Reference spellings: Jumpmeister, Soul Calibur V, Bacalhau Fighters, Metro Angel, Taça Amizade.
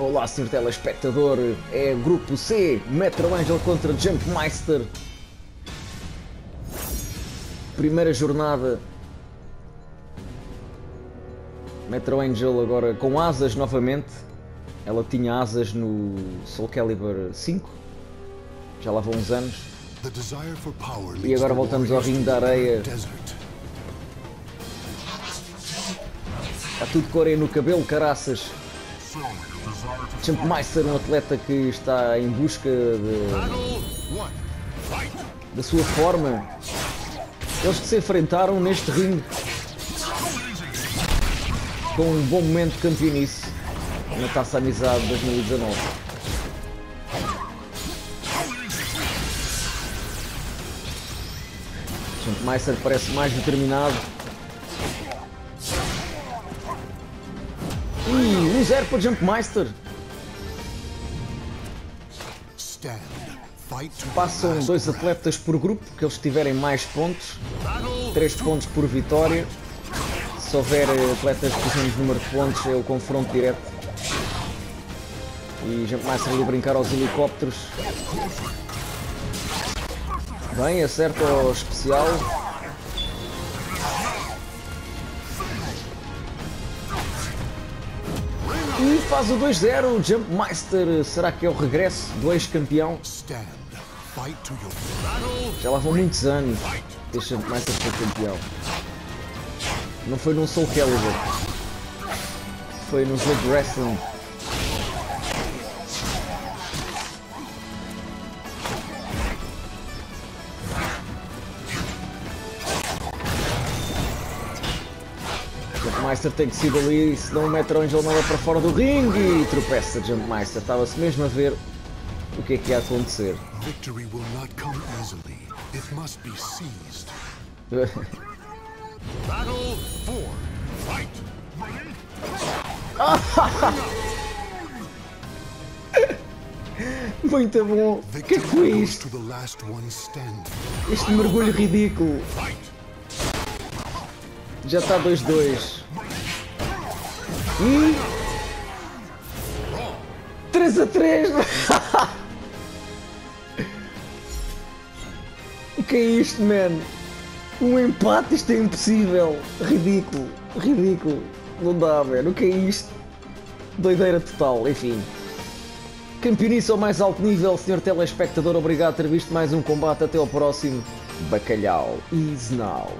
Olá, Sr. Telespectador, é Grupo C, Metro Angel contra Jumpmeister. Primeira jornada. Metro Angel agora com asas novamente. Ela tinha asas no Soul Calibur V. Já lá vão uns anos. E agora voltamos ao ringue da areia. Está tudo coreia no cabelo, caraças. Jumpmeister, um atleta que está em busca da sua forma. Eles que se enfrentaram neste ringue com um bom momento de campeoníssimo na Taça Amizade 2019. Jumpmeister parece mais determinado. E 1-0 para Jumpmeister. Passam dois atletas por grupo, que eles tiverem mais pontos, 3 pontos por vitória. Se houver atletas com o mesmo número de pontos é o confronto direto. E Jumpmeister ali a brincar aos helicópteros. Bem, acerta o especial. E faz o 2-0, Jumpmeister. Será que é o regresso do ex-campeão? Já lá vão muitos anos. Deixa Jumpmeister ser campeão. Não foi num Soul Calibur, foi no Zed Wrestling. Jumpmeister tem que ser ali, senão o Metro Angel não vai para fora do ringue e tropeça. Jumpmeister estava-se mesmo a ver o que é que ia acontecer. Battle 4, fight! Muito bom! O que é que foi isto? Este mergulho ridículo! Já está 2-2. E 3-3! O que é isto, man? Um empate, isto é impossível! Ridículo, ridículo, não dá, velho, o que é isto? Doideira total, enfim. Campeoníssimo ao mais alto nível, Sr. Telespectador, obrigado por ter visto mais um combate, até ao próximo. Bacalhau is now.